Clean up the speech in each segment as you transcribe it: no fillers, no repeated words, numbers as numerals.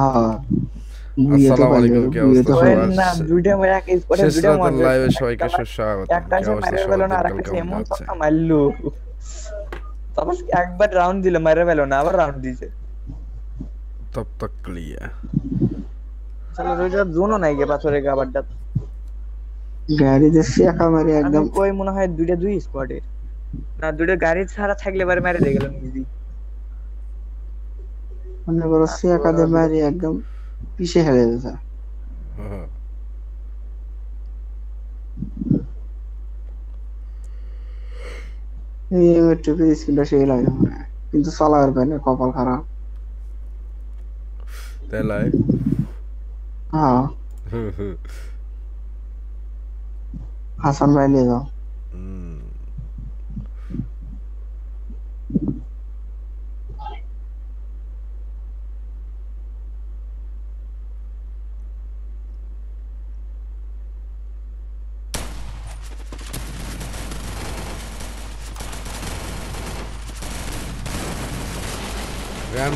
গাড়ি ছাড়া থাকলে মেরে দিয়ে গেলাম ইজি। हमने बरसे एकेडमी एकदम पीछे हट गया था। हां ये मेट्रो पे स्किल से लाया है किंतु साला और मैंने कपाल खराब ते लाइव। हां हसन भाई ले जाओ।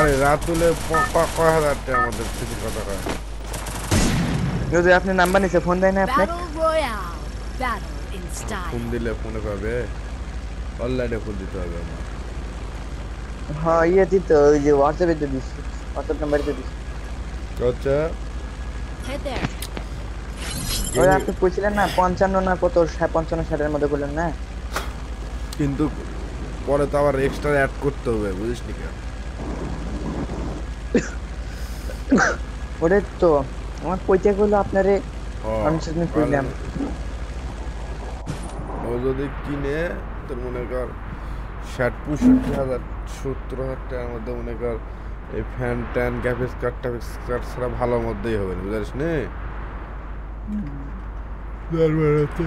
আরে রাতুলে 5000 টাকা আমাদের থেকে কথা কয় যদি আপনি নাম্বার নিচে ফোন দেন না আপনি ফোন দিলে ফোনে পাবে অনলাইনে ফোন দিতে হবে। হ্যাঁ ইয়েতি তো ওই যে WhatsApp এ তো দিছি WhatsApp নাম্বার তো দিছি। আচ্ছা ওই আপনি কইছিলেন না 55 না কত 55 60 এর মধ্যে বললেন না কিন্তু পরে তো আবার এক্সট্রা অ্যাড করতে হবে বুঝিস নি কেন ওরে তো আমার কইতে কইলো আপনারে আমি সেদিন কইলাম ও যদি কিনে তোর মনে কর 60-65,000-70,000 টাকার মধ্যে মনে কর এই ফ্যান ট্যান গ্যাফিক্স কার্ড টাফিক্স কার্ড ছাড়া ভালো মধ্যেই হবে না বুঝাস নে দরবারতে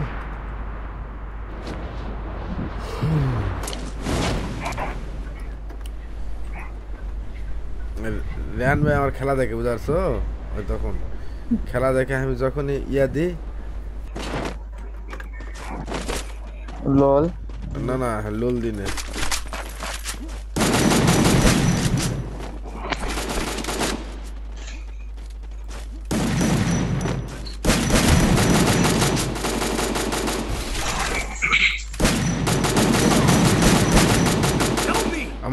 রেহান ভাই আমার খেলা দেখে বুঝাচ্ছো ওই তখন খেলা দেখে আমি যখন ইয়া দিই লোল না না লোল দিনে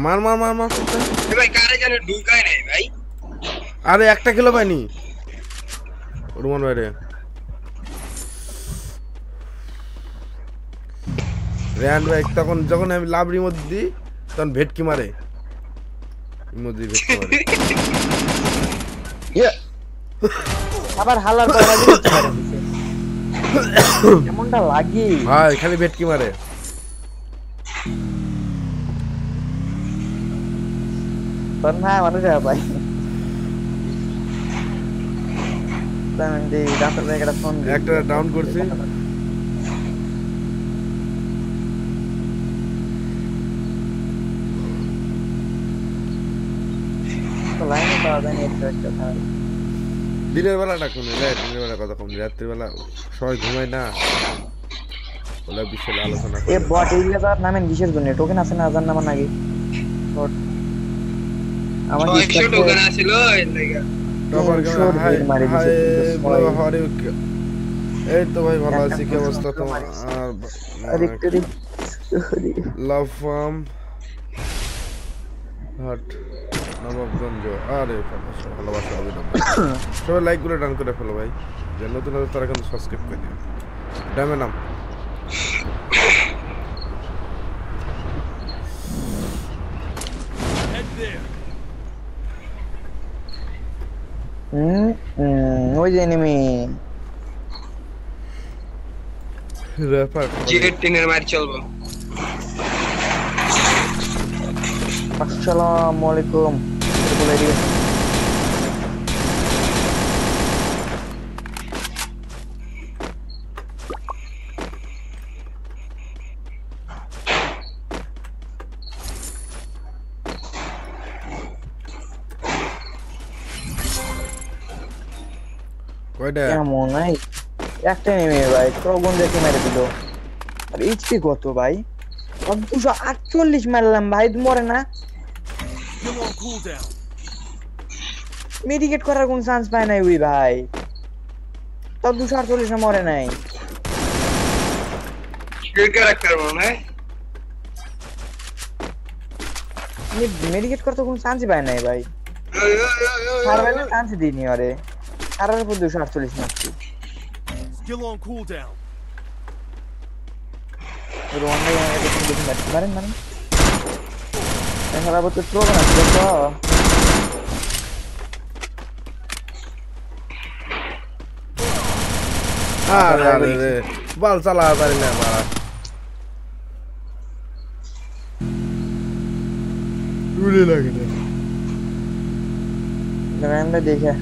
মার মার মার মার এ ভাই কারে জানে ঢুকায় নাই ভাই। আরে একটা কিলো পাইনি রোমান ভাই রে রেহান ভাই তখন যখন আমি লাভ রিমোট দিই তখন ভেটকি মারে ইমোজি ভেটকি মারে ইয়া আবার হালার পাওয়া দিতে পারে কেমনটা লাগি ভাই খালি ভেটকি মারে। দিনের বেলাটা কোনো দিনের বেলা কথা কম রাত্রিবেলা সবাই ঘুমায় না ওলা বিশাল আলোচনা বিশেষ জন্য টোকেন আছে না হাজার নামান আগে নাম ওই যে এনিমি রেফার জিট টিনের মার চলবো। আসসালামু আলাইকুম বলে দিও Where the? Come on, একটা নেমে ভাই প্রগণ দেখে মেরে দিল আর এইচপি কত ভাই 248 মারলাম ভাই মরে না মেডিকেট করার কোন চান্স পায় নাই ওই ভাই তো 248 মরে নাই শিট ক্যারেক্টার মনে নি মেডিকেট করতে কোন চান্স পায় নাই ভাই সারভাই না চান্স দিইনি আরে সারার উপর 248 মারছি Still on cooldown. We're one way and everything doesn't matter. Marin, Marin. I'm not about to throw it. Ah, that is it. Balsala, Marin, Marin. Really like it. Remember, Dika.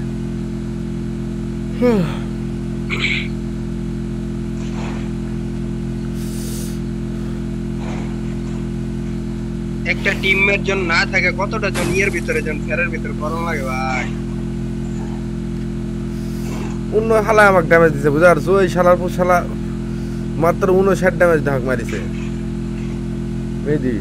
একটা টিমের জন না থাকে কতটা জন এর ভিতরে জন ফেরের ভিতরে করন লাগে ভাই অন্য শালা আমাকে ড্যামেজ দিছে বুঝার ওই শালার পর শালা মাত্র 59 ড্যামেজ ঢাক মারিছে মেদি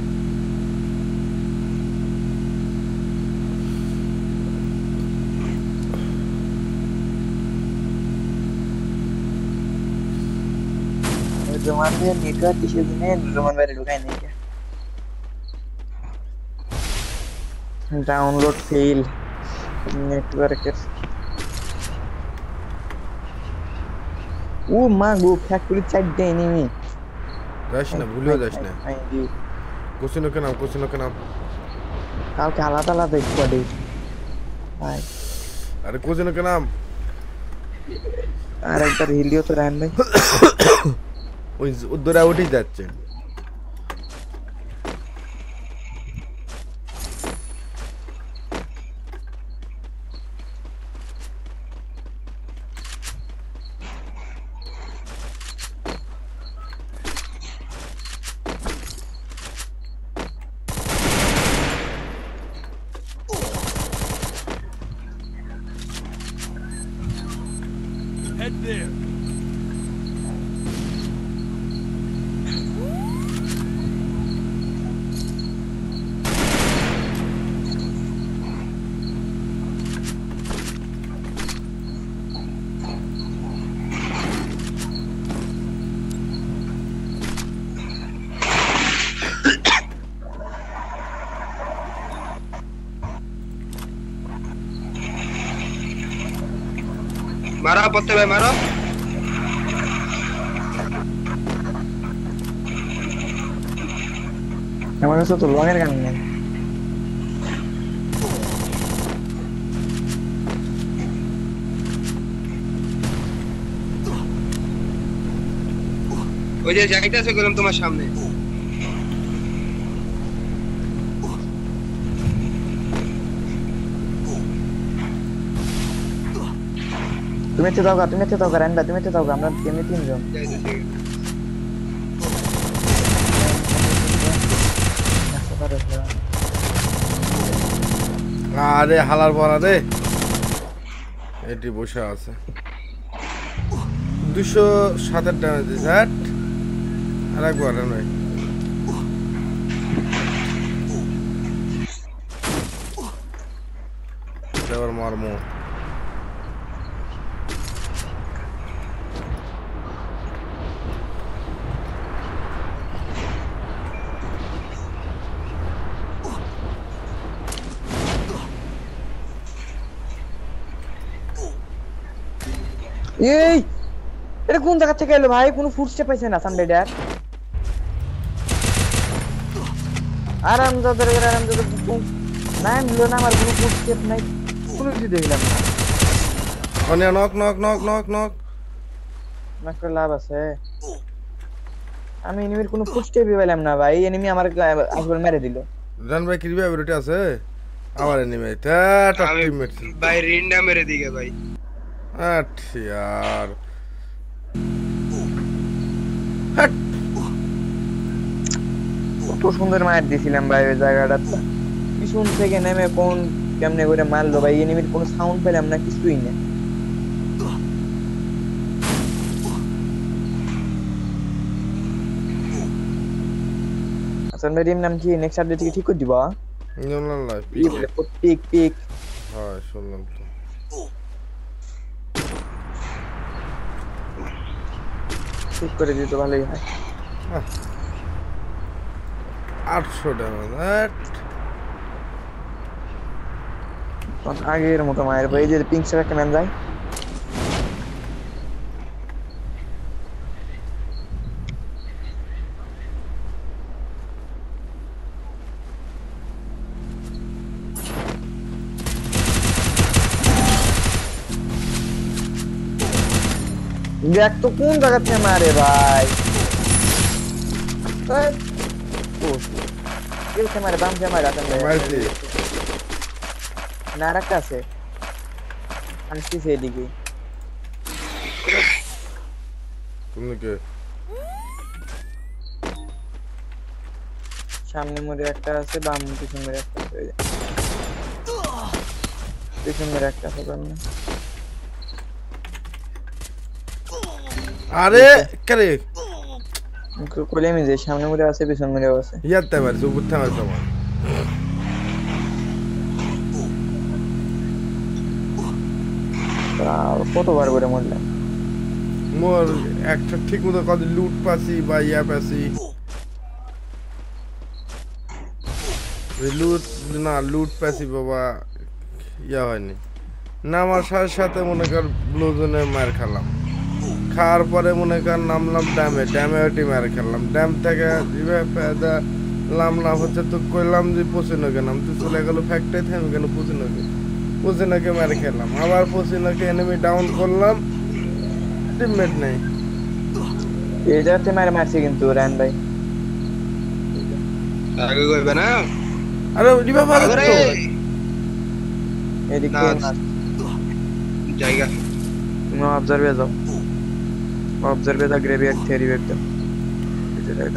জমাতে নেকা কিছু দিনে রোমান বাইরে ঢুকাই নাই Download fail network. Oh my God! Factory check the enemy. Dashna, bhulio dashna. Kuchino ke naam. Kaal kala thala dekh padi. Bye. Arey kuchino ke naam. Arey tar hilio to rahan bhai. Udhar outi jacche. मारा पत्ते भाई मारा हमारे साथ तो longer गाने हैं वो जो जाइटा से गुलम तुम्हारे सामने তুমি তো দাও করেন না তুমি তো দাও আমরা কেমনে তিনজন আরে হালার বড়া রে এটি বসে আছে 207 ড্যামেজ দিছে আর একবার নয় এবার মারমু Hey, ये कौन जगह से कहलो भाई कौन फूड स्टेप ऐसे ना संडे डैर आराम तो दर गया आराम तो कौन ना मिलो ना हमारे कौन फूड स्टेप नहीं कौन भी देख लेगा और ये knock knock knock knock knock ना कर लाभ से अम्म इन्हीं में कौन फूड स्टेप भी वाले हम ना भाई ये नहीं मैं हमारे आजकल मेरे दिलो रन भाई किरवी अभी रोटियाँ से आवारे नहीं में ता भाई रिंडा मेरे दिखे भाई हट यार हट तो सुंदर मार दिसिलाम भाई ওই জায়গাটা কিছুন থেকে নেমে কোন কেমনে করে মারলো ভাই এনিমির কোন সাউন্ড পেলাম না কিছুই না Sir, my name is next update. Did you take it? No, no, no. Pick. Yes, sure. ঠিক করে দিই তো ভালোই হয় 800 ডলার কোন আগের মতো মায়ের ভাই যে পিং সেরা কেমন যায় देख तो कौन जगत में मारे भाई ये से मारे बम से मारा था मर्जी नारका से अंशी से दिखी तुमने के सामने मुझे एकटा से बम पीछे मेरे एकटा से बम আরে করে কোলে মিজে সামনে মুরে আছে পিছন মুরে আছে ইয়াতে মার জুবুত থামার সামান আর কতবার করে মরলাম মোর একটা ঠিক মতো কত লুট পাছি বা ইয়া পাছি লুট না লুট পাছি বাবা ইয়া হয়নি না আমার সাথে সাথে মনে কর ব্লুজনে মার খেলাম খার পরে মনে কর নামলাম ড্যামে ওটি মেরে খেললাম ড্যাম থেকে লামলা হচ্ছে তো কইলাম যে পচিনোকে নাম তুই চলে গেল ফ্যাক্টরি থামে কেন পচিনোকে মেরে খেললাম আবার পচিনোকে এনিমি ডাউন করলাম টিমমেট নেই এটাতে মেরে মারছি কিন্তু রান ভাই আগে কইবে না আরে দিবা ভালো তো এদিকে জায়গা তুমি অবজার্ভে যাও Observe the graveyard theory with them. Is it right?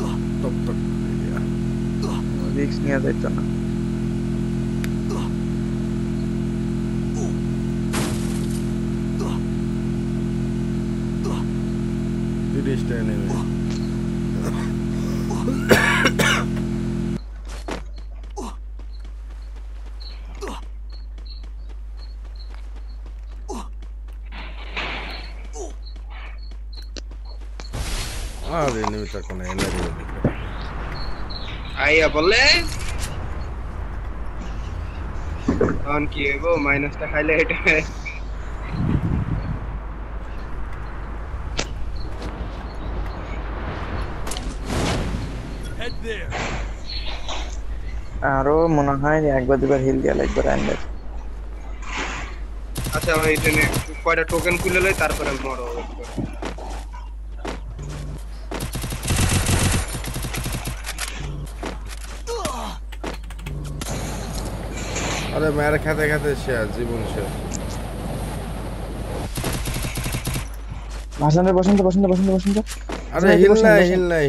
Top. Yeah. Weeks near that time. Did he stand anyway? आया बोले ऑन किए वो माइनस का हाईलाइट है हेड देयर आरो मुनाहाय एक बार बार हिल दिया एक बार अंदर अच्छा भाई इतने कोई टोकन खुले ले तार पर मोड़ो अरे मेरे खाते खाते शेयर जीवन शेयर भाषण में बसने अरे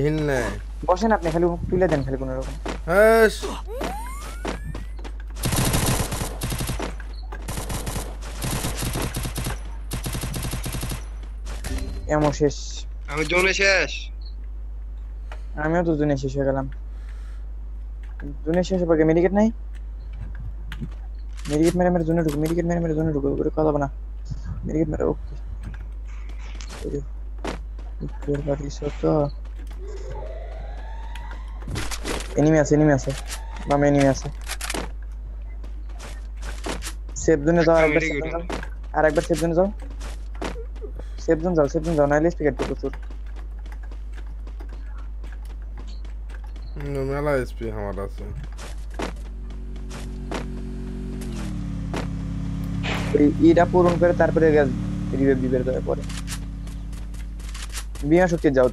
हिलना बसने आपने खाली पीले दिन खाली कुने रोक हैश एमो शेष हमें जोने शेष हमें तो जोने शेष हो गलाम जोने शेष पर के मेरी कितना है मेडिकेट मेरे जोन ढुको मेडिकेट मेरे जोन ढुको पूरे कथा बना मेडिकेट मेरे ओके क्लियर कर दिस तो एनिमी आसे बम एनिमी आसे सेफ जोन जाओ और एक बार सेफ जोन जाओ ना लिस्ट टिकट को छोड़ नो मेला एसपी हमारा से এটা পূরণ করে তারপরে রিভাইভ দিবে পরে বিমা শক্তি যাও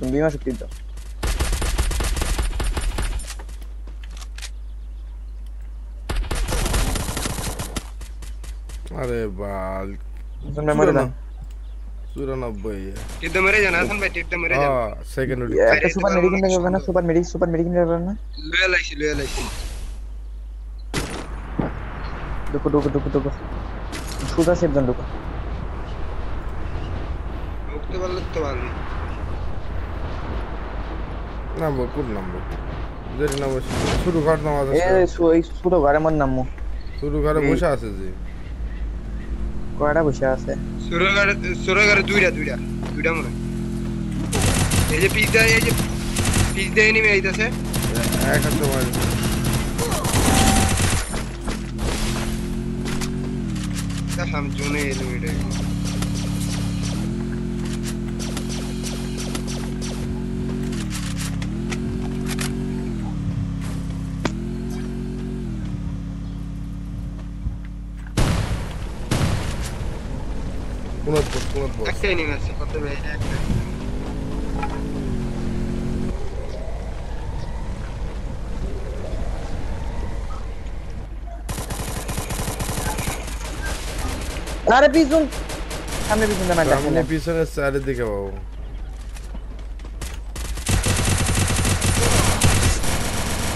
আরে বাল তোমরা মরে না 94 एकदम मेरे जाना हसन भाई एकदम मेरे जा हां सेकंड डी একটা সুপার মেডিকেল নেবে না লয়াল আইছি দুকো সুদা সেভ দন দুকো করতে পারলে তো ভালো। নামবো কোন নামবো যেটা নামবো শুরু ঘর নামাজ আছে এই ছোট ঘরে আমার নামবো শুরু ঘরে বসে আছে যে কয়টা বসে আছে শুরু ঘরে দুইটা মনে এই যে পিজ দা এনিমি আইতাছে এক হাতে মার हम जोने एलिमिनेट है पुनः बोल ऐसे नहीं मैसेज करते भाई আরে পিছন সামনে পিছনের সাইডে দিকে বাবু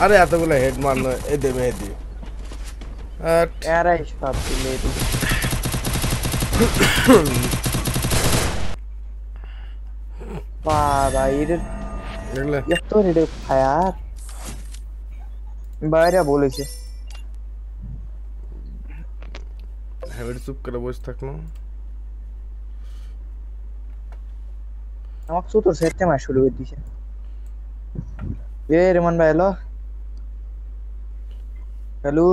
আরে এতগুলো হেড মারনো এ দে মেহেদি আট আরে সব দিলে বাবা ইরে দেখলে এত রেড ফায়ার বাইরে বলেছে হেড চুপ করে বসে থাকলো আমাকে তো সেটে মার শুরু করে দিছে এ রমন ভাই হ্যালো হ্যালো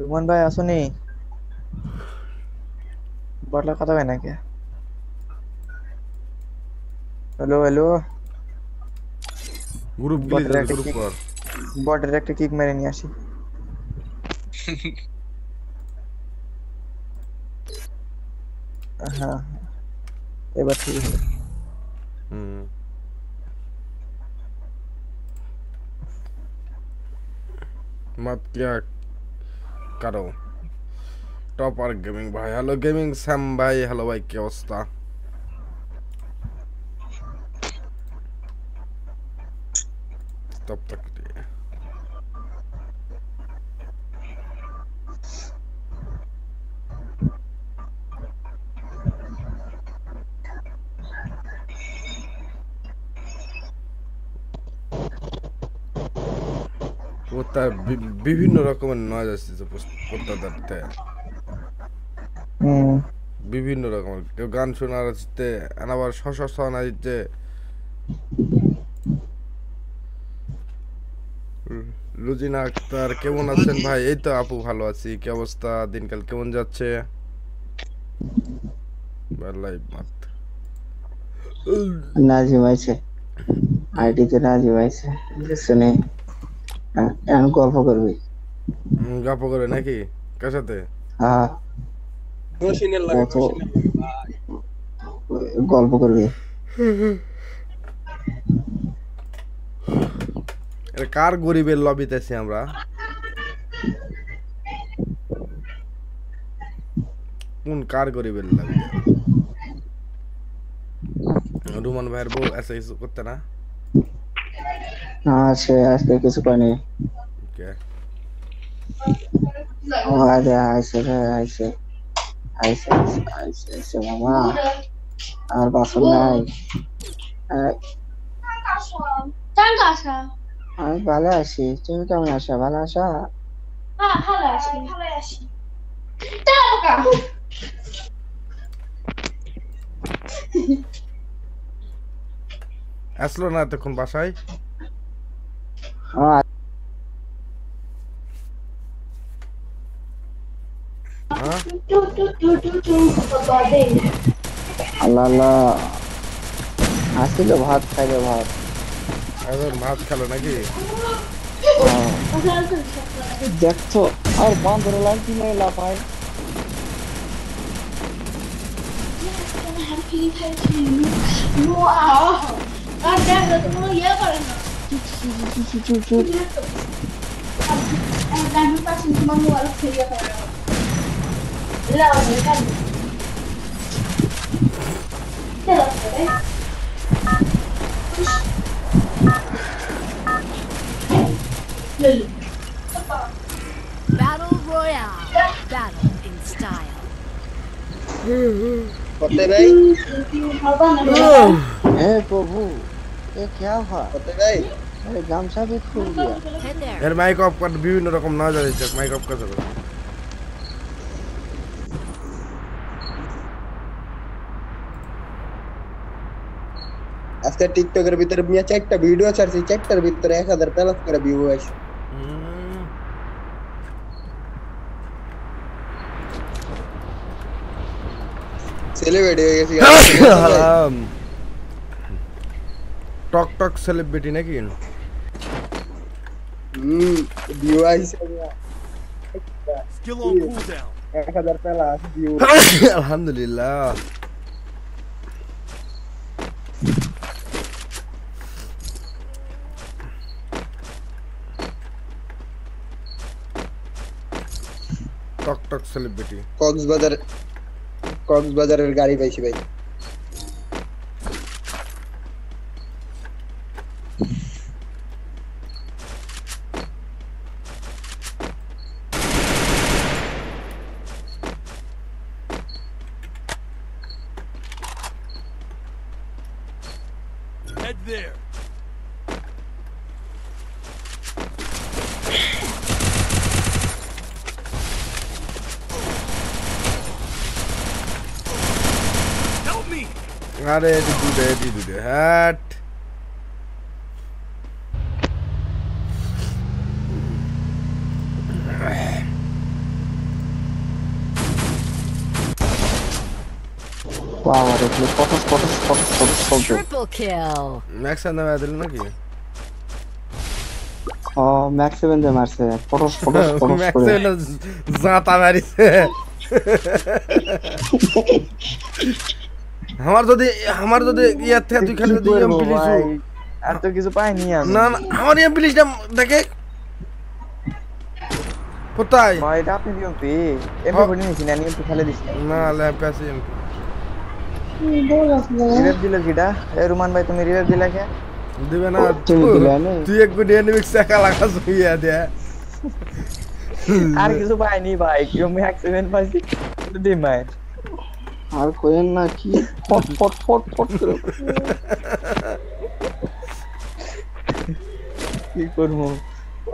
রমন ভাই আসোনি বড়লা কথা হয় না কে হ্যালো গ্রুপ কর বট ডাইরেক্ট কিক মেরে নি আসি हाँ ये बात ठीक है मत क्या करो टॉप और गेमिंग भाई हेलो गेमिंग सैम भाई हेलो भाई क्या होता तब तक তার বিভিন্ন রকমের নয়েজ আসছে প্রত্যেকটাতে বিভিন্ন রকমের কেউ গান শোনার আসছে আবার শশশন আসছে লুজিনা আক্তার কেমন আছেন ভাই এই তো আপু ভালো আছি কি অবস্থা দিনকাল কেমন যাচ্ছে ভালোই মত নাজি ভাইছে আইডিতে নাজি ভাইছে শুনে আমি গল্প করবি গল্প করবে নাকি কার সাথে হ্যাঁ রশিনের লাগে গল্প করবি এর কার গরিবের লবিতে আছি আমরা কোন কার গরিবের লবি রুমান ভাইয়ের বউ এসে কিছু করতে না हां से आजकल किसी को नहीं ओके और ऐसे मामा और बात नहीं तांगासा हां ভালো আছি তুমি কেমন আছো ভালো আছো হ্যাঁ ভালো আছি টাকা আসলো না তখন বাসায় দেখছো चुप अब गाड़ी पास में मम्मी वाला खेलिया कर रहा है ले आओ निकाल ले battle royale battle in style Fateh भाई। हे प्रभु ये क्या हुआ फतेह भाई? अरे गामसा भी खुल गया। यार माइक ऑफ कर, বিভিন্ন রকম না জানি চেক মাইক অফ করে দাও। আজকে টিকটকের ভিতরে মিয়া একটা ভিডিও ছাড়ছি, চ্যাপ্টার ভিতরে 1000 প্লাস করে ভিউ আসে। सेलिब्रिटी हो गई है यार। टॉक टॉक सेलिब्रिटी ना कि viewers skill on cool down 1000 पहला व्यू अल्हम्दुलिल्लाह। टॉक टॉक सेलिब्रिटी কক্সবাজারের গাড়ি পাইছি ভাই। Ready to do that, ready to do that. Wow, that was focus. Triple kill. Max and I didn't like it. Oh, Max even the Marcel. Focus. Max is Zata Maris. আমার যদি ইয়া থেকে তুই খালি যদি এমপিলিস আর তো কিছু পাই নি আমি। না আমার এমপিলিসটা দেখে কোথায় ভাই? এটা আপনি দিও পে এমপি বনি নিছেন আমি তো খালি দিছি না ল্যাপে আছে এমপি এই বলছ না রিভাইভ দিলা কিডা? এ রুমান ভাই তুমি রিভাইভ দিলা কে? দিবে না তুই এক গুড এনিমিক্স একা লাগাস হইয়া দে আর কিছু পাই নি ভাই। কেউ ম্যাক্সিমেন পাইছি দি মাই আর কোয়েন না কি ফট ফট ফট ফট করে কি করব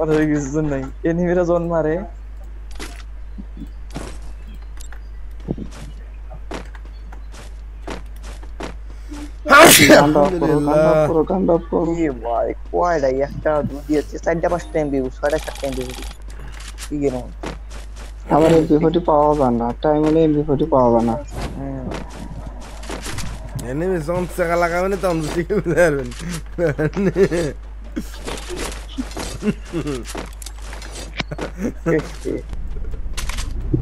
আর কিছু জন নাই এনিমিরা জন মারে। আলহামদুলিল্লাহ এই ভাই কোয়াডা একটা দুই আছে সাইডটা পাঁচ টাইম ভিউ 6.5 টাইম ভিউ কি গেম আমার এমপি40 পাওয়া যায় না টাইম হলে এমপি40 পাওয়া যায় না। এনিমি জোন থেকে লাগাবেন তো আমি ঠিক বুঝারবেন।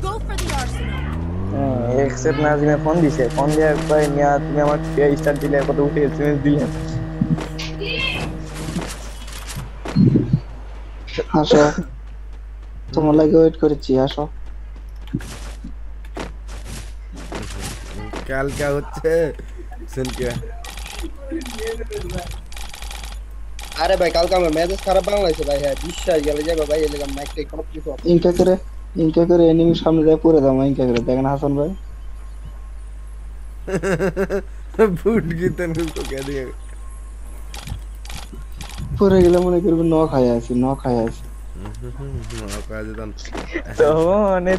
Go for the Arsenal. Except নাজিমে ফোন দিছে, ফোন দিয়ে ভাই মিয়া তুমি আমার স্টার দিলে কত উঠে এসএমএস দিলে আচ্ছা তোমার লাগি ওয়েট করেছি আসো। কাল क्या হচ্ছে सुन क्या? আরে ভাই কাল কামে মেজাজ খারাপ বাংলাদেশে ভাই হ্যাঁ বিশ্বাস গেলে যাবে ভাই এলাকা মাইক টেক করব কিছু ইনকা করে এনিমি সামনে যায় পড়ে দাও ইনকা করে দেখেন হাসান ভাই ফুট গিতেন को कह दिया পড়ে গেল মনে করবে ন খায় আছে আমার আগে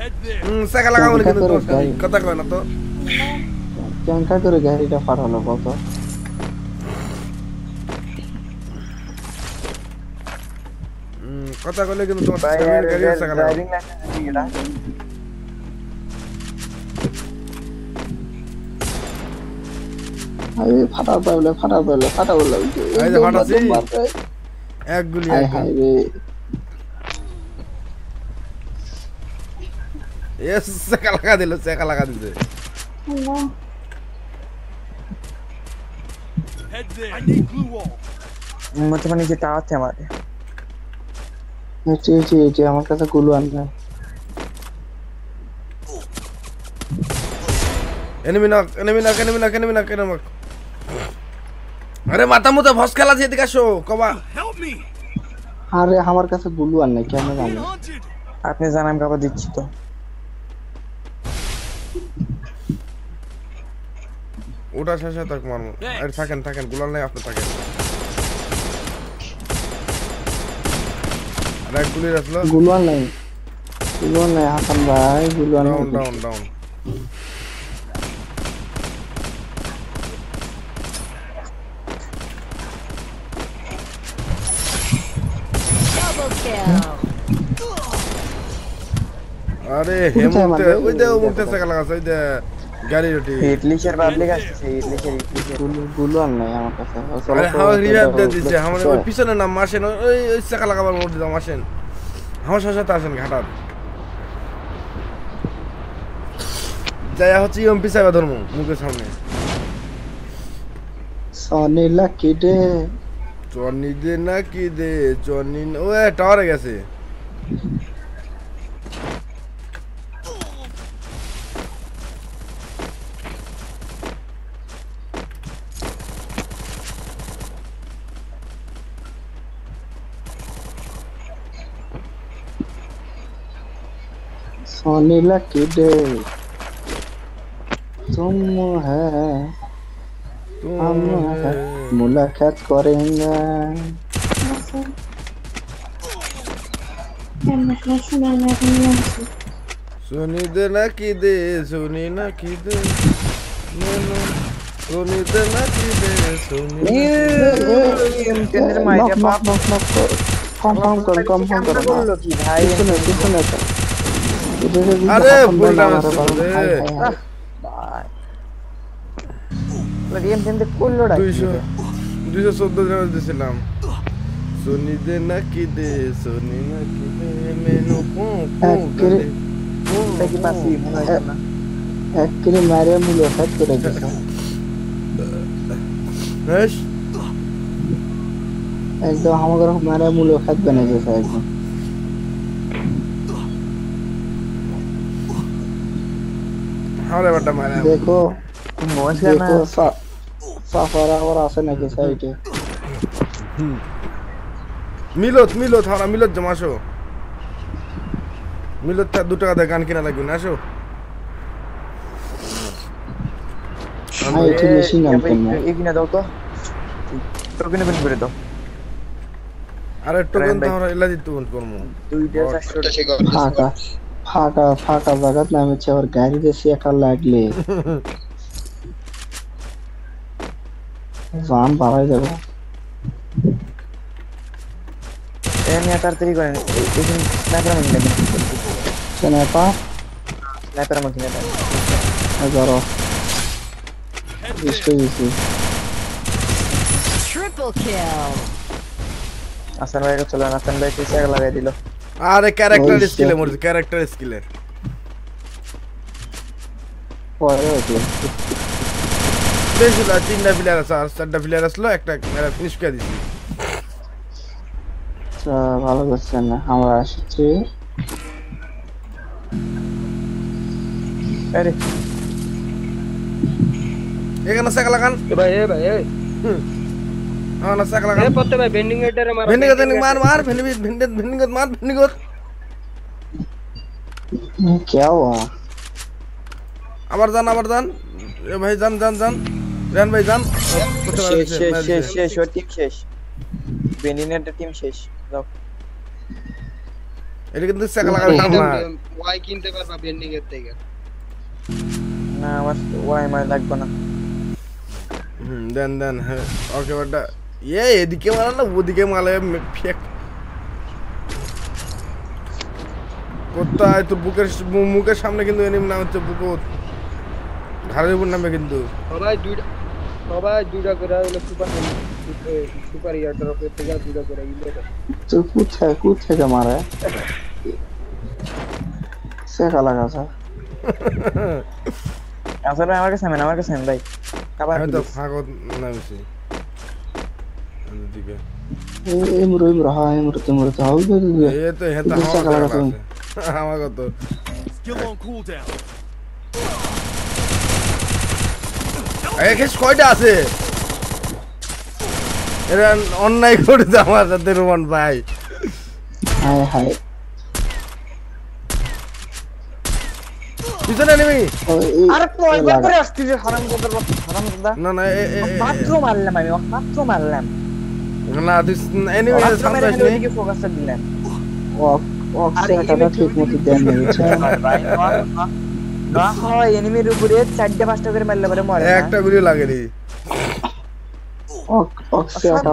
Head there. Saka lagao lekin dost kotha koi na to কেঙ্কা করে গাড়িটা পাঠালো কত কথা কইলে কিন্তু তোমার গাড়ি আছে না ড্রাইভিং লাইসেন্স কি এটা আই ফাটা বলে এই যে ফাটাছি এক গুলি আইবে এস সেকা লাগা দিল Allah. Head there. I need glue wall. मतलब नहीं किताब थे हमारे। जी हमारे कैसा glue आना है। enemy knock. अरे माता मुझे बहुत कला थी दिखा शो कबा। अरे हमारे कैसा glue आना है क्या मैं जानूँ? आपने जाना है कबा दिखी तो। ওটা শেষে তাক মারমু আর থাকেন গুলাল নাই আপনি থাকেন রাইট গুলি রাখলো গুলাল নাই হাসান ভাই গুলাল ডাউন আরে হেমন্ত ওই দে সাকা লাগাছ ওই দে गाड़ी रोटी इटली शेर पब्लिक আছে इटली গুলো আর নাই আমার কাছে আরে হাওয়া রিভাইভ দিতেছে আমরা ওই পিছনে না মাসেন ওই চাকা লাগাবার মোড় দিতাম আসেন আমার সাথে আসেন ঘাটাত যায়া হচ্ছে এমপি সাহেব ধর্ম মুখের সামনে সনি লাকি দে জনি দে না কি দে জনি ওয়ে টাওয়ারে গেছে Only lucky day. तुम है मुलाकात करेंगे सुनी अरे बोलना है भाई लगेम दिन तक कोल लड़ाई 214 जन दिसलाम सुनी दे ना की दे मेनू को ताकि पासी होना ना एक्चुअली मारे मुले हट कर दिया बस एकदम हम अगर हमारे मुले हट बने जैसा एकदम अरे बटा मारा देखो मोहन का ना सफारा और आसन है के साइड है मिलो थारा मिलो जमाशो मिलो था 2 টাকা দোকান কিনা লাগবে না আসো আমি একটু মেশিন নাম করব এগিনা দাও তো টোকেন বের করে দাও আরে টোকেন তোরা এলা দিতে বন্ধ করব 2 400 টাকা ঠিক আছে টাকা फाका जगत नाम छे और गाड़ी जैसी अकल लागले जाम बाराय देबो एने तारतरी करेन लेकिन स्नाइपर मत लेना हजारो इसको इजी ट्रिपल किल आसन भाई को चला आसन भाई कैसे लगा दिलो अरे कैरेक्टर स्किल है ओए बेस ला तीन डबलर सर सर डबलर स्लो एक टैक मेरा फिनिश कर दी अच्छा ভালো করছেন না আমরা আসছে আরে এখানে সাইকেল লাগান এ ভাই हां ना साइकिल लगा ए पत्ते भाई बेंडिंग हेडर मार क्या हुआ अमरदान ए भाई जान रन भाई जान शेष और टीम शेष बेंडिंग हेडर टीम शेष जाओ एले किंतु साइकिल लगा वाई किनते करबा bending header Nah, why am I like gonna? Then okay, what the? Yeah, the game I love. The game I love. Kotta, to Booker's Mukesh. I'm not going to any now. To Booker. Harry would not make it do. Skill on cooldown. I guess quite as it. Online good is the one that they won't buy. Hi. Is an enemy? No, this enemy is something. No, enemy reported said the master very much. Actor will laggy. What is all I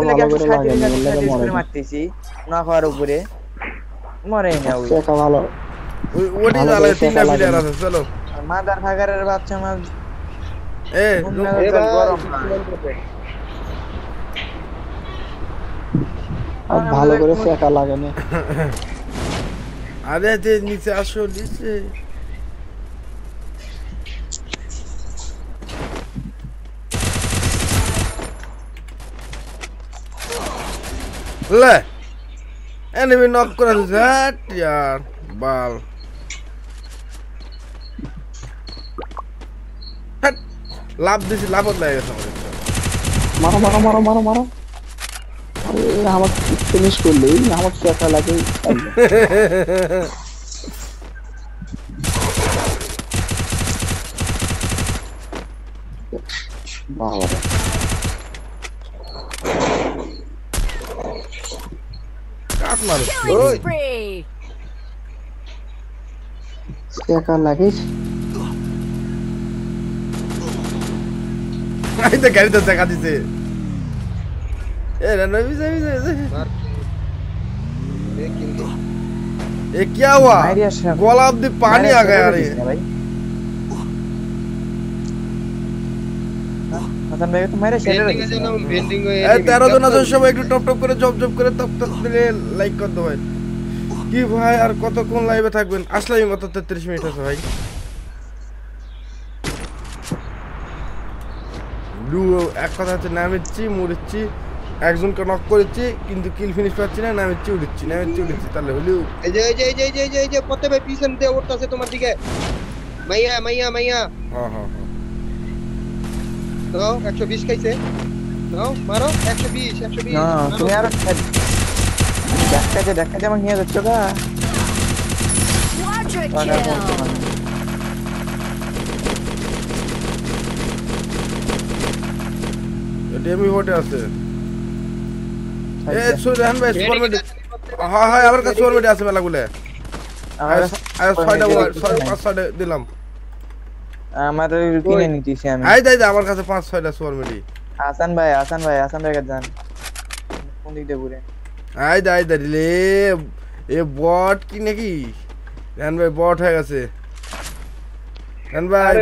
think of the fellow? Mother Hagar Bachama. Eh, I'm Halagani. I didn't show this. Enemy knock on that yard ball. Love this lava layer. Maro. How much finish to leave? How much better like it? Killing spree. Stack our luggage. I think I did that. I did. Give high or Kotokun live attack when Aslam got the 3 meters high. Do Akata Namichi, Murichi, Axon Kanakorichi, in the kill finish Patina, Namituchi, Namituchi, Talu. J. Potaba piece and they would toss it to Matika. Maya. No, actually, I say. No, Maro, actually, no. That's one here. That's the guy. Quadra kill. Tell me what else. Hey, so run by score में. हाँ, यावर का score में dance में लगूले. I fight a war. Fight दिलाम. हमारे रुकी नहीं थी शायद. आई यावर का से 5 fight a score में ली. आसान भाई का जान. कौन दिखते बुरे? I died the delay. A bot kinaki and by bot hagase and by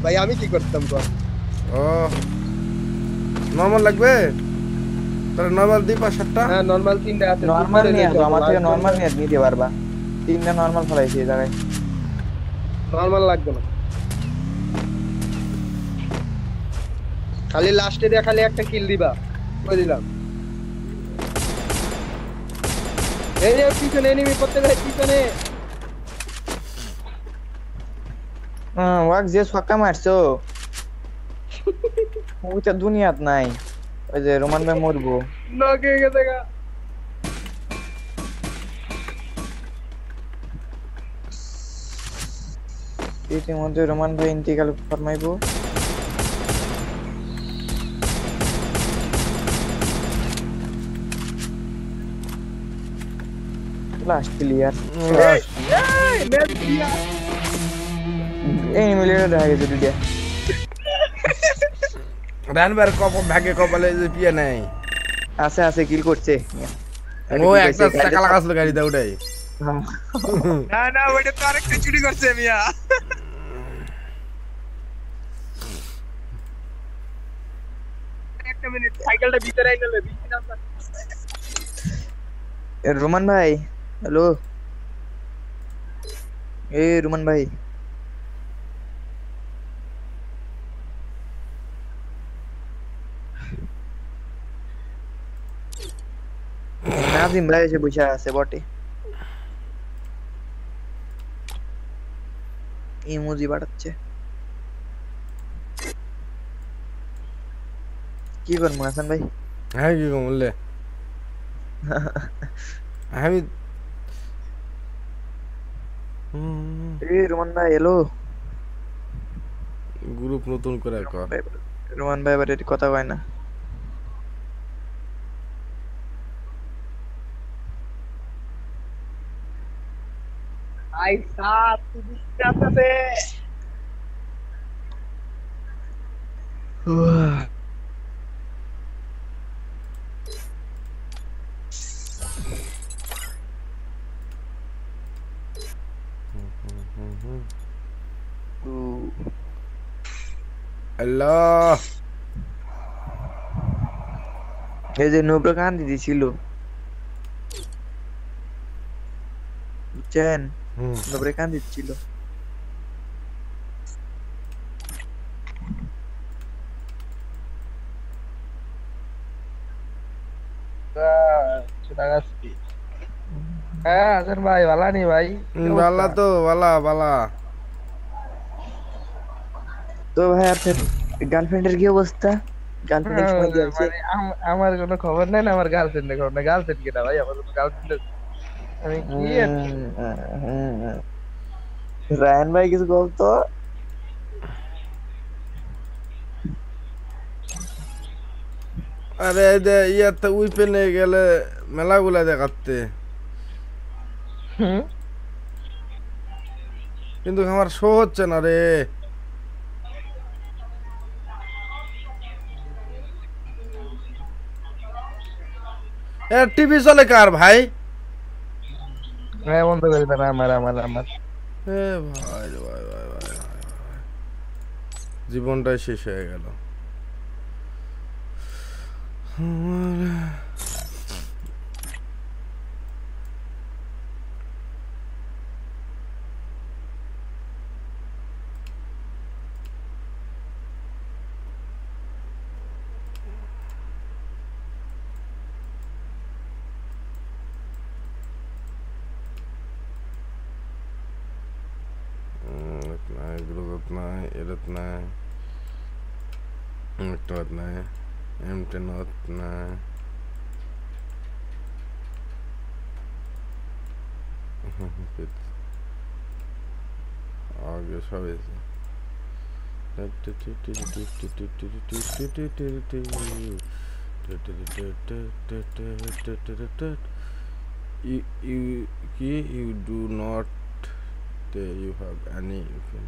Miami got them. Oh, normal like way. Normal deepa shata, normal thing that normal media barba. In the normal police, normal like them. Kali last day, Kali act a kill diba. What's this? What come at so? What a dunya at night? With the Roman Memorgo. No, get the guy. Eating on the Roman by integral for my book. Last player. Hey, man, Anyway, I have to do that. Then we're couple back a couple of PNA. As I say, Kilko say. No, I can't look at it out. No, no, wait a correct shooting or Sevia. Cycle to be the right. Roman bhai. Hello. Hey, Roman bhai. Nazim bhai se pucha se bote emoji badacche ki korbo Hasan bhai hai ki bolle ami hey Roman bhai hello group notun kore kor Roman bhai bare kotha hoy na I start to be Saturday. Allah. There's a no brand in the silo. Jen. Dobre candid chilo. Chudagasti. Ah, sir bhai, wala nahi bhai. Wala to, wala. To bhai aapke girlfriend ki obostha? Girlfriend ek samay diye ache. Amar kono khobor nai na amar girlfriend er khobor nai girlfriend ki na bhai amar girlfriend I mean, Ryan bhai kis golf to are de ye to ui pene gele mela gula dekhte kintu amar show hocche na re e tv chole kar bhai I want to go to the Rama. Zibonda Shisha. You do not you have any you can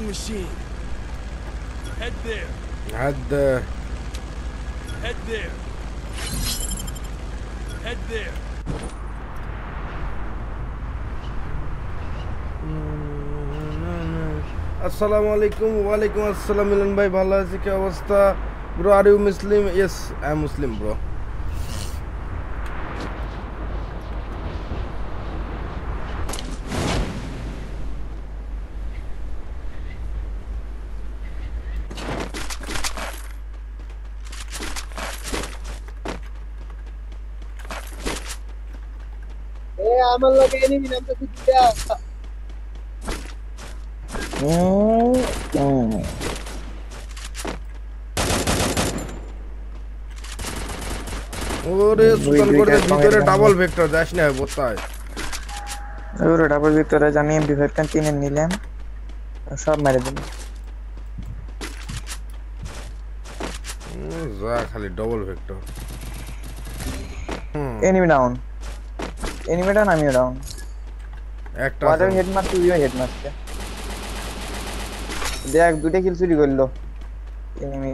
machine. Head there. Head there. Head there. Assalamualaikum. Walaikum assalam. Milan bhai bhala achi ki obostha? Bro, are you Muslim? Yes, I am Muslim, bro. আমার লাগে enemy নামটা খুঁজে দাও। ওরে super করে ভিতরে double vector যাস না বসতায়। ওরে ডাবল ভেক্টর আমি MP5 কান কিনে নিলাম সব মেরে দিলাম। যা খালি double vector. Enemy down. Enemy down, I'm down. একটা আরে হেড মার তুইও হেড মারছে। দেখ দুটো কিল চুরি করলো এনিমি।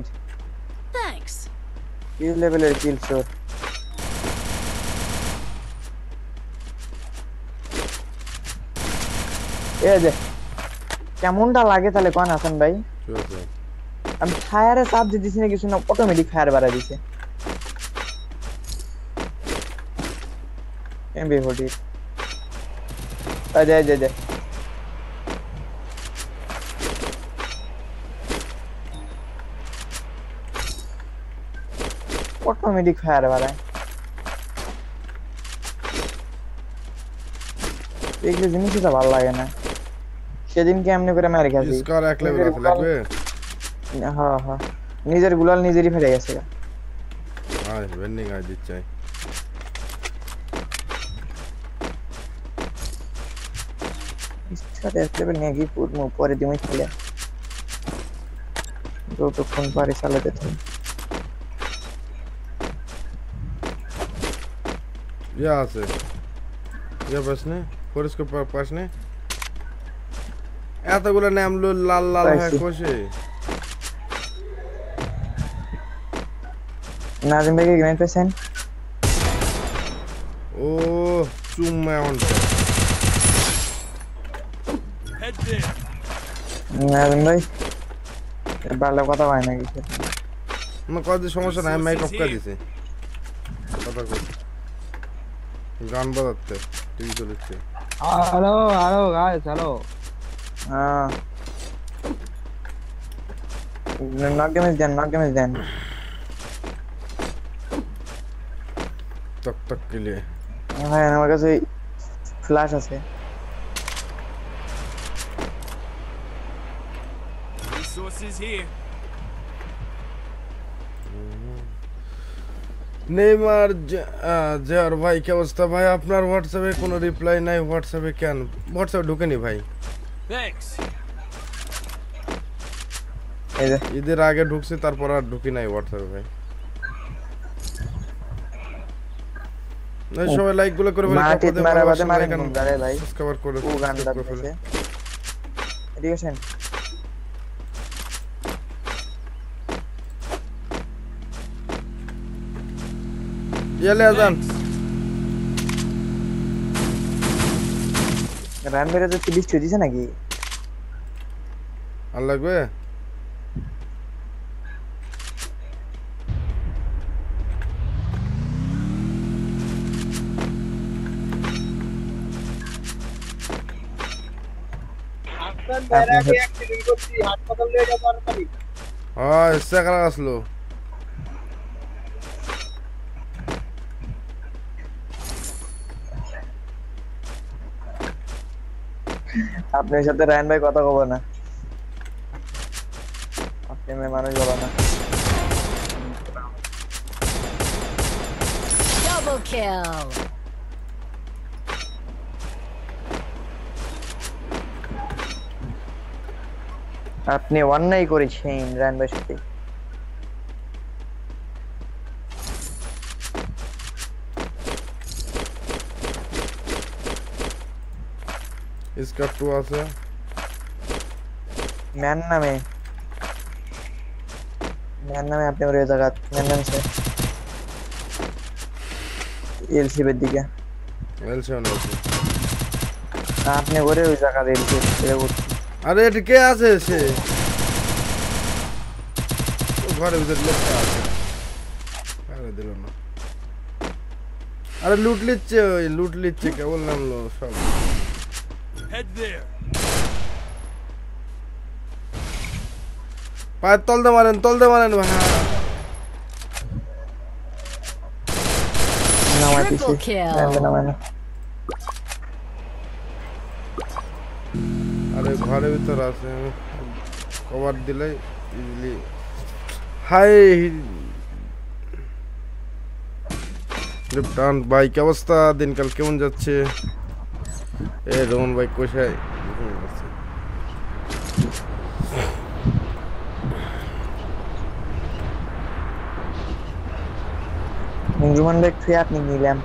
থ্যাঙ্কস। কিল লেভেলের কিল শট। এই যে কেমনটা লাগে তাহলে কোন হাসান ভাই? আমি ফায়ারে চাপ দিছি না কিছু না অটোমেটিক ফায়ার বাড়া দিছে। MB40 ajay ajay automatic fire wala ek din jinish ta bhalo lage na shedin ke amne kore mare gechi iskar ekla bole lagbe ha ha nijer gulal nijeri phere geche ha winning aj dicchai इसका test level नहीं की पूर्ण ऊपर दिमाग चले दो तो कौन बारी साला देते हैं यहाँ से या बस ने फिर इसको पास ने ऐसा गुला ने हम लोग लाल लाल है कोशिश नाजिम भाई के ग्रैंड पेसेंट ओ चूम मैं ऑन फ्लैश আছে is here Neymar jar bhai kya obostha bhai apnar whatsapp e kono reply nai whatsapp e can whatsapp dhuke ni bhai thanks ei je ider age dhukche tar por ar dhuki nai whatsapp bhai noi shobai like gulo kore bole mara bade mare kan jare bhai cover kore o gan dakhe education चले आसान राम मेरे तो police चोरी से ना की अलग वे हाथ मेरा भी एक्सीडेंट को थी हाथ पकड़ ले जा पर कभी हां इससे करा असलो আপনার সাথে রায়ন ভাই কথা কব না আপনি মে মানুষ বলা না ডাবল কিল আপনি অন্যায় করেছেন রায়ন ভাই সাথে इसका टूआ से मैन ना में आपने मुझे जगह मैन से एलसी बदी क्या एलसी होना चाहिए आपने बोले उस जगह एलसी तेरे को अरे टिके आसे से घर उधर लग गया अरे दिलों में अरे लूट लिच्चे क्या बोल रहे हम लोग सब head there pa tolde maren bhai na mati se na mane ঘরে ভিতর আছে কভার দিলে ইজিলি হাই রিপটান ভাই কি অবস্থা দিনকাল কেমন যাচ্ছে এ রোহন ভাই কোথায় রোহন ভাই কি আপনি নিলাম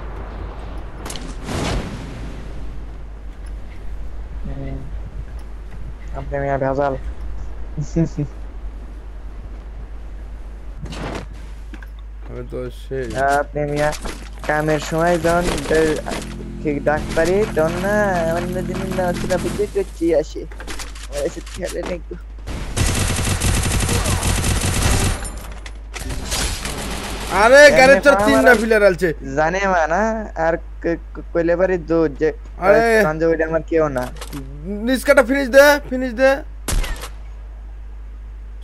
अपने में भैजाल अरे तो शे अपने में कामेर समय जॉन के डाक परी डॉन ना अपने दिन ना उतना बिजी तो चिया शे और ऐसे खेलने नहीं को अरे कैरेक्टर तीन ना फिलर आलचे जाने वाला यार कोई लेबरी दो जे अरे संजोग डैमर क्यों ना इसका टा फिनिश दे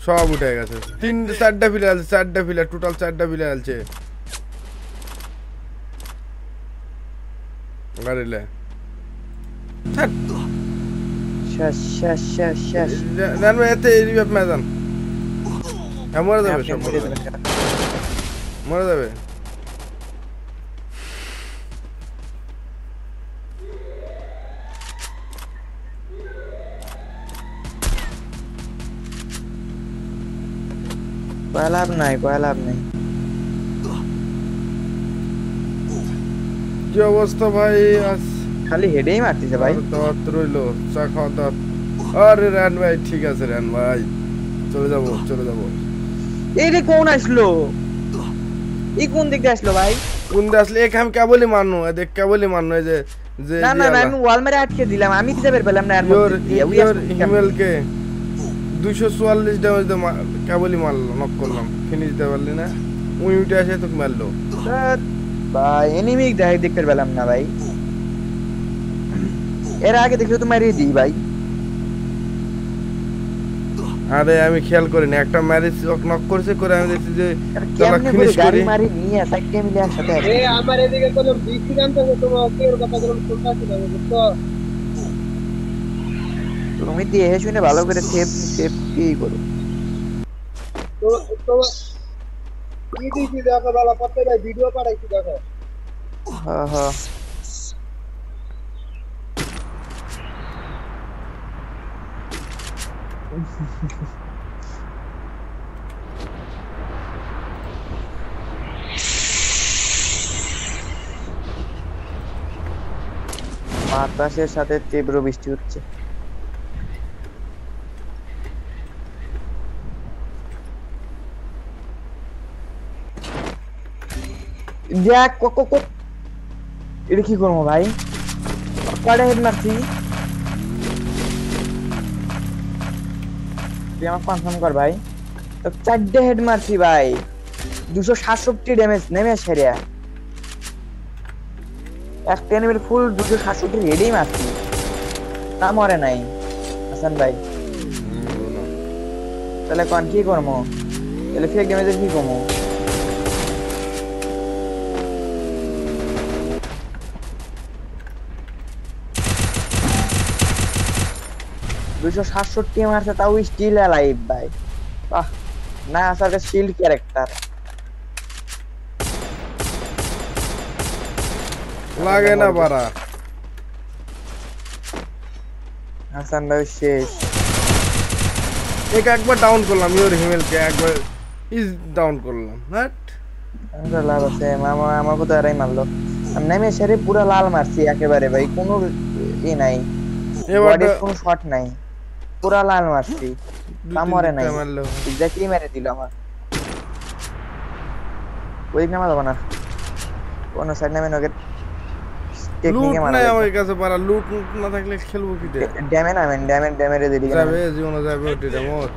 शॉप उठाएगा सर तीन सात डे फिलर टोटल सात डे फिलर आलचे अरे ले शश शश शश शश जान में ऐसे रिव्यू में जान हमारा तो बेशक मर जावे कोई लाभ नहीं क्या अवस्था भाई आज खाली हेड ही मारती है भाई तो रोलो चा खाओ तो अरे रान भाई ठीक है रान भाई चलो जाओ ये कौन आसलो ই কোন দিক আসলো ভাই কোন দিক আসলে এক আমি কেবলই মারনো এ দেখ কেবলই মারনো এই যে না না আমি ওয়াল মেরে আটকে দিলাম আমি কি যাবে বললাম না আর ইউর ইমেল কে 244 ড্যামেজ দে কেবলই মারলো নক করলাম ফিনিশ দে বললি না ওই উঠে আসে তো মারলো ভাই এনিমি দেখ দেখতে বললাম না ভাই এর আগে দেখো তো মারি দি ভাই আরে আমি খেয়াল করি না একটা ম্যারেজ নক করছে করে আমি দেখি যে তারা ফিনিশ করে মারি নিয়ে সাইডে মিলে একসাথে এ আমার এদিকে কোন বিক্রি জানতো তোমার ওকে ওর কথা বলন শুনতা ছিল তো তুমি দিয়ে শুনে ভালো করে সেভ কি করো তো তোমার এই দিকে দেখা ভালো করতে ভাই ভিডিও পাঠাইছি দেখো হ্যাঁ হ্যাঁ বাতাসের সাথে তীব্র বৃষ্টি হচ্ছে দেখ এটা কি করবো ভাই কারে হেড মারছি আমার কনফার্ম কর ভাই তো চারটে হেড মারছি ভাই 267 ড্যামেজ নেমে সেরা একটা এনিমেল ফুল 267 হেডই মারছি তা মরে নাই হাসান ভাই তাহলে কোন কি করব তাহলে ফেক ড্যামেজের কি করব स्टील अलाइव भाई ना का शील्ड कैरेक्टर लगे ना बड़ा हसन भाई शेष एक बार डाउन कर लम योर हिमेल के एक बार इज डाउन कर लम हट अंदर लाल से मामा मामा को तो अरे मान लो हमने में शरीर पूरा लाल मारसी आके बारे भाई कोनो ये नहीं ये बॉडी को शॉट नहीं पूरा लाल मारती हमरे नहीं एग्जैक्टली मेरे दिलो हम कोई नाम दो बना कोनो साइड में नगे टेक्निक में मारा लूट না কাছে পারা লুট না থাকলে খেলবো কি ড্যামেজ আমেন ড্যামেজ দিলি যাবে জীবন যাবে ওটি ড্যামোর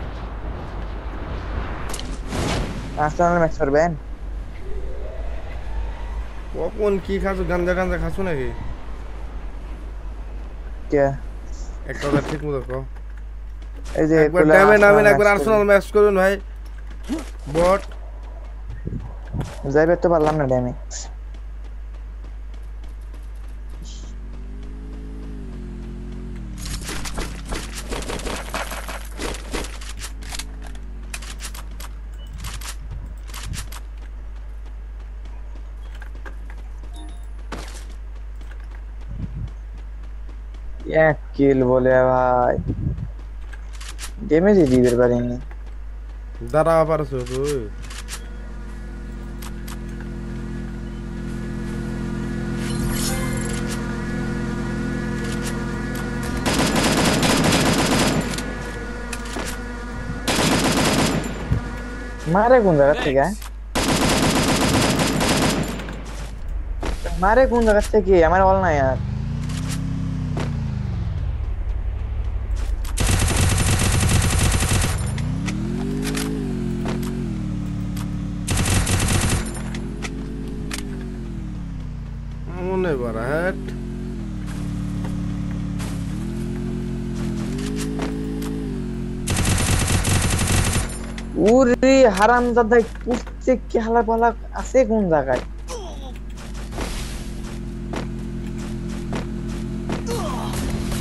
আসলে ম্যাচ করবেন কোন কি খাসু গন্ধা খাসু নাকি কে একটা কথা ঠিক মতো কও এই যে ড্যামেজ নামে একবার আর্সেনাল ম্যাচ করুন ভাই বট যাইবে তো পারলাম না ড্যামেজ क्या किल बोले भाई, डैमेज ही इधर करेंगे बराबर से। मारे कौन जगह से की हमारे वाल ना यार। उन्हें बड़ा है उरी हरामजादा कुछ क्या हालत वाला ऐसे कौन जागा है।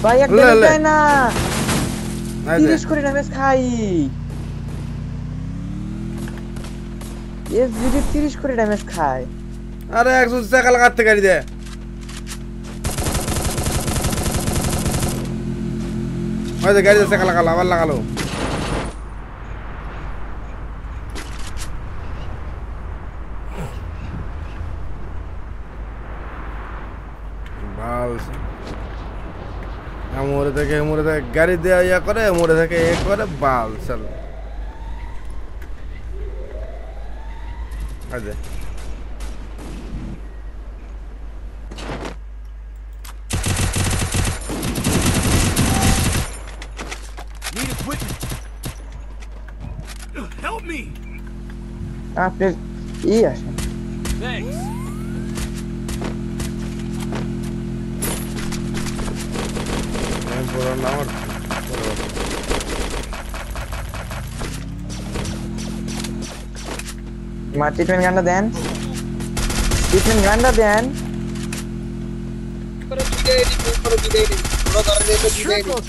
भाई एक डैमेज है ना 30 করে ড্যামেজ খাই, ये যদি 30 করে ড্যামেজ খায় আরে 100 টাকা লাগাতে গাড়ি দে। ভাই দে গাড়ি টাকা লাগা লাভ লাগালো। मोरे थे गाड़ी दे या करे मोरे थे के एक करे बाल चल अरे नीड इक्विपमेंट हेल्प मी आप ये अच्छा thanks Por favor. Ma treatment ganda den. Triple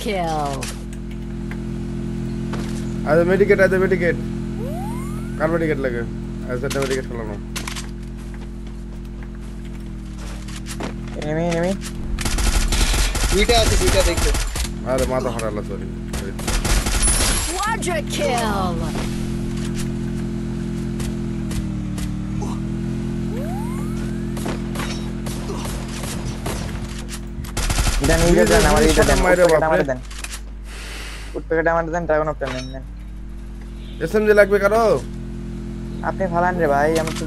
kill. Ada medicate. Car medicate lage. Aisa double medicate khalo na. Enemy. Beta dekho. अरे माता हराला सॉरी क्वाड्रा किल देन ये जाना वाली तो मारे देन उत्पकटा मार then dragon of time then SMG লাগবে কারো আপনি ফালান রে ভাই আমি তো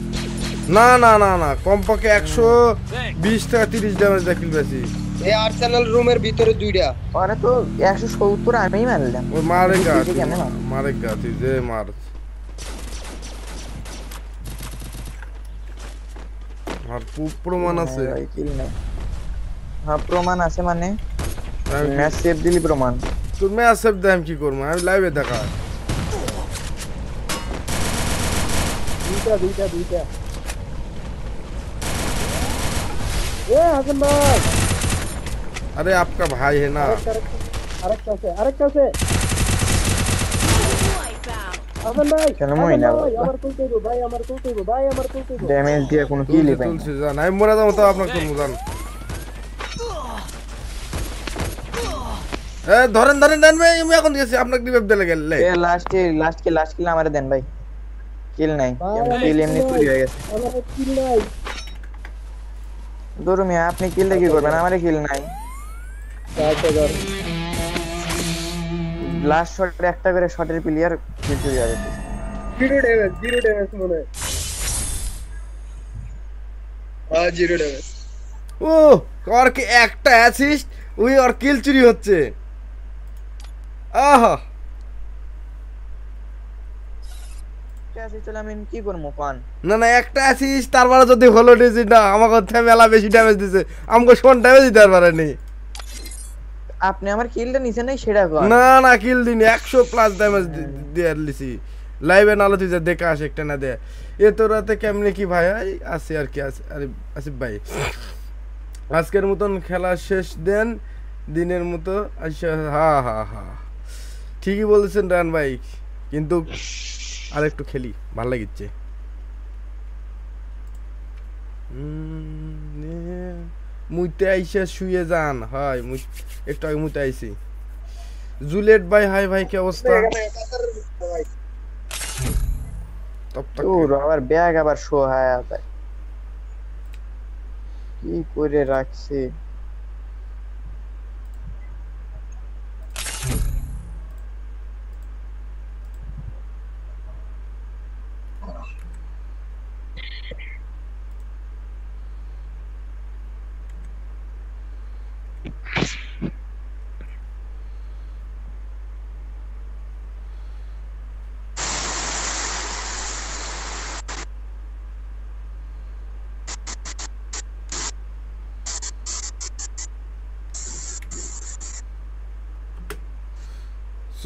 না কমপক্ষে 120 থেকে 30 ড্যামেজ দা কিল বেশি। এই আর্সেনাল রুমের ভিতরে দুইটা আরে তো 170 আমিই মারলাম। ও মারেগা তুই যে মার আর প্রমাণ আছে কিল না। হ্যাঁ প্রমাণ আছে মানে ম্যাচ সেভ দিলি প্রমাণ। তুমি ম্যাচ সেভ দাম কি করব আমি লাইভে দেখা। দুইটা अरे आपका भाई है ना अरे कैसे डैमेज दिया कौन की ले भाई सीजन आई मोरा तो आपन को मुदान ए धरन में এখন গেছি আপনাকে রিভাইভ দিলে গেল এ লাস্ট কিল আমারে দেন ভাই কিল নাই কিল এমনি চুরি হয়ে গেছে আমারে কিল নাই दूर में आपने किल लगी को बना हमारे किल नहीं लास्ट शॉट একটা করে শটের প্লেয়ার কিছু যাবে জিরো ড্যামেজ মনে হয় আর জিরো ড্যামেজ ও কার কি একটা অ্যাসিস্ট ওই আর কিল চুরি হচ্ছে আহা আজকের মতন খেলা শেষ দেন দিনের মতো হা হা হা ঠিকই বলেছেন রান ভাই কিন্তু আর একটু খেলি ভালো লাগিচ্ছে মুইতে আইসা শুয়ে যান হয় একটু আগে মুইতে আইসি জুলেট ভাই হাই ভাই কি অবস্থা আবার ব্যাগ আবার শো হয় কি করে রাখছে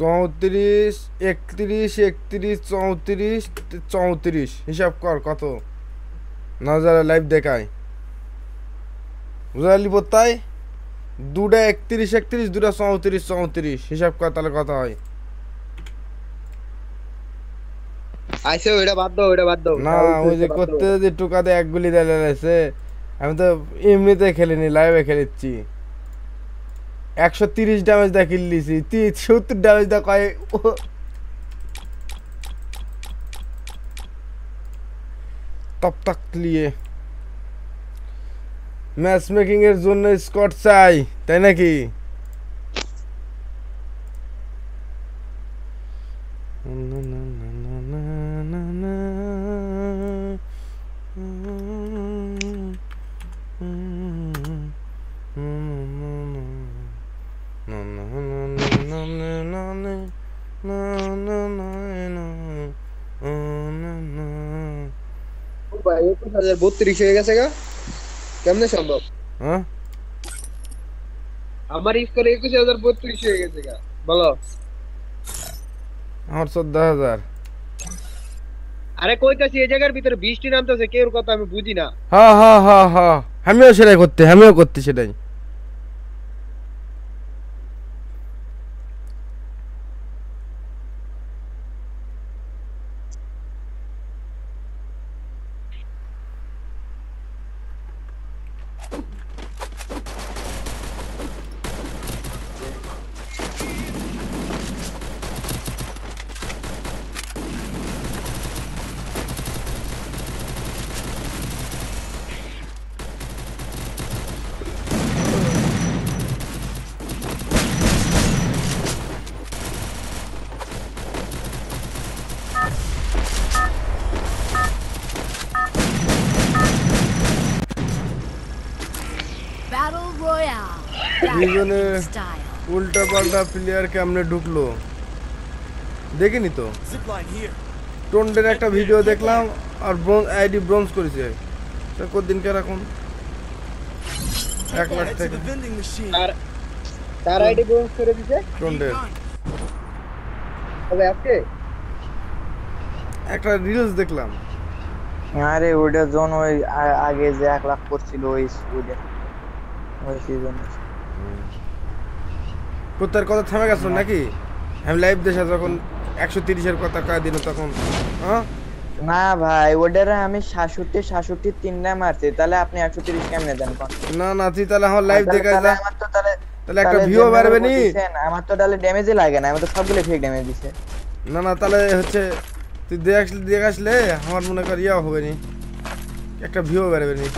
চৌত্রিশ একত্রিশ একত্রিশ চৌত্রিশ চৌত্রিশ হিসাব কর কত না যারা লাইভ দেখায় বুঝালি বোধতাই দুটা একত্রিশ একত্রিশ দুটা চৌত্রিশ চৌত্রিশ হিসাব কর তাহলে কথা হয় না ওই যে করতে যে টুকাতে এক গুলি দেখাইছে আমি তো এমনিতে খেলিনি লাইভে খেলেছি 130 ড্যামেজ দা কিল লিছি 70 ড্যামেজ দা কয় তব তক লিয়ে ম্যাচ মেকিং এর জন্য স্কট চাই তাই নাকি আমিও সেটাই করতে আমিও করতে সেটাই উল্টা পাল্টা প্লেয়ার কেমনে ঢুকলো দেখিনি তো টোনডের একটা ভিডিও দেখলাম আর আইডি ব্রোঞ্জ করেছে কতদিনকার এখন 1 লাখ টাকা তার আইডি ব্রোঞ্জ করে দিয়েছে টোনডের তবে আজকে একটা রিলস দেখলাম আরে ওটা জন ওই আগে যে 1 লাখ করছিল ওই ওটা ওই সিজন কোতার কথা থামে গেছ নাকি আমি লাইভ দেশে যখন 130 এর কথা কয় দিন তখন না ভাই ওডারে আমি 66 66 3 না মারছি তাহলে আপনি 130 কেমনে দেন না না তুই তাহলে আমার লাইভ দেখাই যা আমার তো তাহলে তাহলে একটা ভিউ বাড়বে নি আমার তো তাহলে ড্যামেজই লাগে না আমি তো সবগুলো ফেক ড্যামেজ দিছে না না তাহলে হচ্ছে তুই দেখাসলে আমার মনে কর ইয়া হবে নি একটা ভিউ বাড়বে নি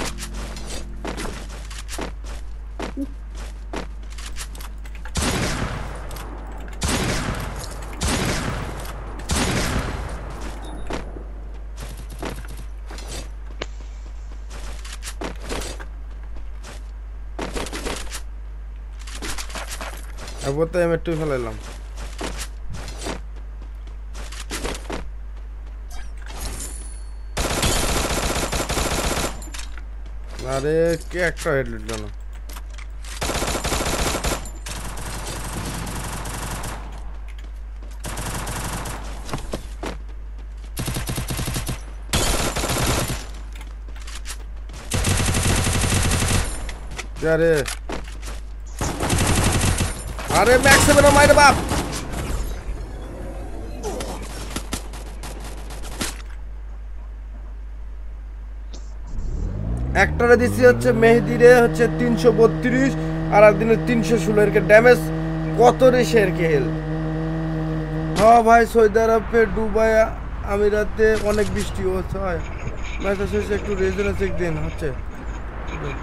বলতে আমি একটু ফেলাইলাম আরে কে একটা হেডলেট গেল আরে আরে ম্যাক্সে বেরো মাইরে বাপ একটারে দিছি হচ্ছে মেহেদিরে হচ্ছে ৩৩২ আর একদিনে ৩১৬ এর কে ড্যামেজ কত রে শের কে হেল হ্যাঁ ভাই সৌদি আরবে দুবাই আমিরাতে অনেক বৃষ্টি হচ্ছে হয় ম্যাচ শেষে একটু রেজাল্ট চেক দিন হচ্ছে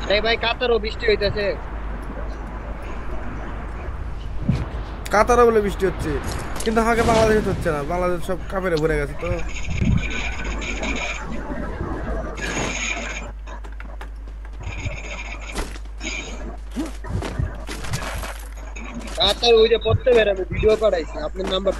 আরে ভাই কাতারও বৃষ্টি হইতাছে কাতারও বলে বৃষ্টি হচ্ছে কিন্তু আগে বাংলাদেশে হচ্ছে না বাংলাদেশ সব কাপেরে ভরে গেছে তো কাতার ওই যে পড়তে বেরাবে ভিডিও করাইছে আপনার নাম্বার